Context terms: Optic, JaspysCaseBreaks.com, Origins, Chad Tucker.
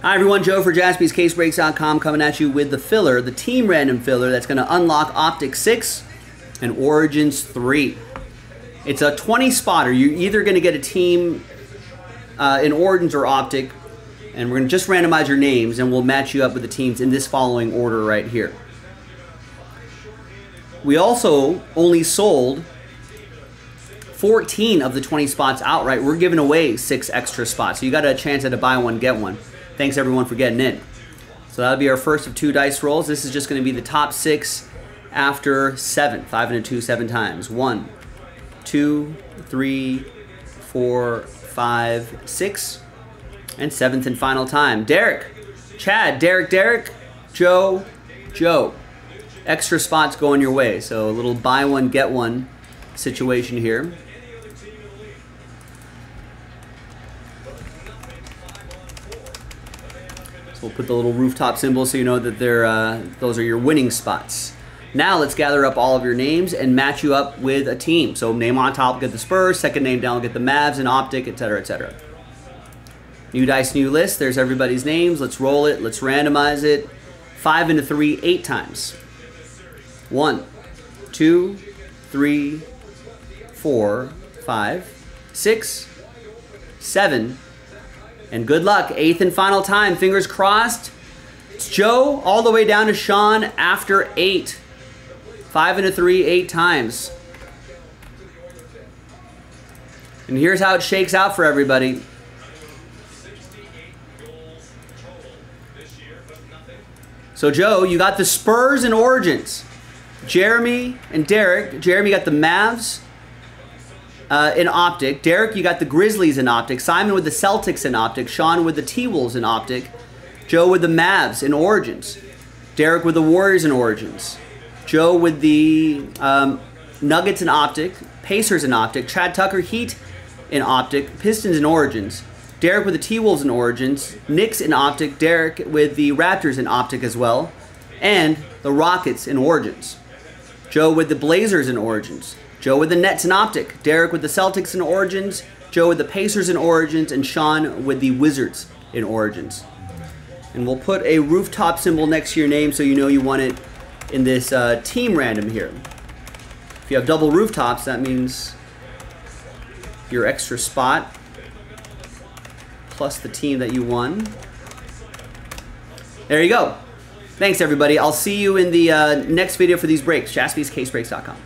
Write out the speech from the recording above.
Hi everyone, Joe for JaspysCaseBreaks.com coming at you with the filler, the team random filler that's going to unlock Optic 6 and Origins 3. It's a 20 spotter. You're either going to get a team in Origins or Optic, and we're going to just randomize your names and we'll match you up with the teams in this following order right here. We also only sold 14 of the 20 spots outright. We're giving away 6 extra spots, so you got a chance at a buy one, get one. Thanks everyone for getting in. So that'll be our first of 2 dice rolls. This is just gonna be the top 6 after 7. 5 and a 2, 7 times. 1, 2, 3, 4, 5, 6. And 7th and final time. Derek, Chad, Derek, Derek, Joe, Joe. Extra spots going your way. So a little buy one, get one situation here. So we'll put the little rooftop symbol so you know that they're, those are your winning spots. Now let's gather up all of your names and match you up with a team. So name on top, get the Spurs. Second name down, get the Mavs and Optic, etc., etc. New dice, new list. There's everybody's names. Let's roll it. Let's randomize it. 5 and a 3, 8 times. 1, 2, 3, 4, 5, 6, 7. And good luck, 8th and final time, fingers crossed. It's Joe all the way down to Sean after 8. 5 and a 3, 8 times. And here's how it shakes out for everybody. So Joe, you got the Spurs and Origins. Jeremy and Derek. Jeremy got the Mavs in Optic. Derek, you got the Grizzlies in Optic. Simon with the Celtics in Optic. Sean with the T-Wolves in Optic. Joe with the Mavs in Origins. Derek with the Warriors in Origins. Joe with the Nuggets in Optic. Pacers in Optic. Chad Tucker, Heat in Optic. Pistons in Origins. Derek with the T-Wolves in Origins. Knicks in Optic. Derek with the Raptors in Optic as well. And the Rockets in Origins. Joe with the Blazers in Origins. Joe with the Nets and Optic. Derek with the Celtics in Origins. Joe with the Pacers in Origins. And Sean with the Wizards in Origins. And we'll put a rooftop symbol next to your name so you know you want it in this team random here. If you have double rooftops, that means your extra spot plus the team that you won. There you go. Thanks, everybody. I'll see you in the next video for these breaks. JaspysCaseBreaks.com.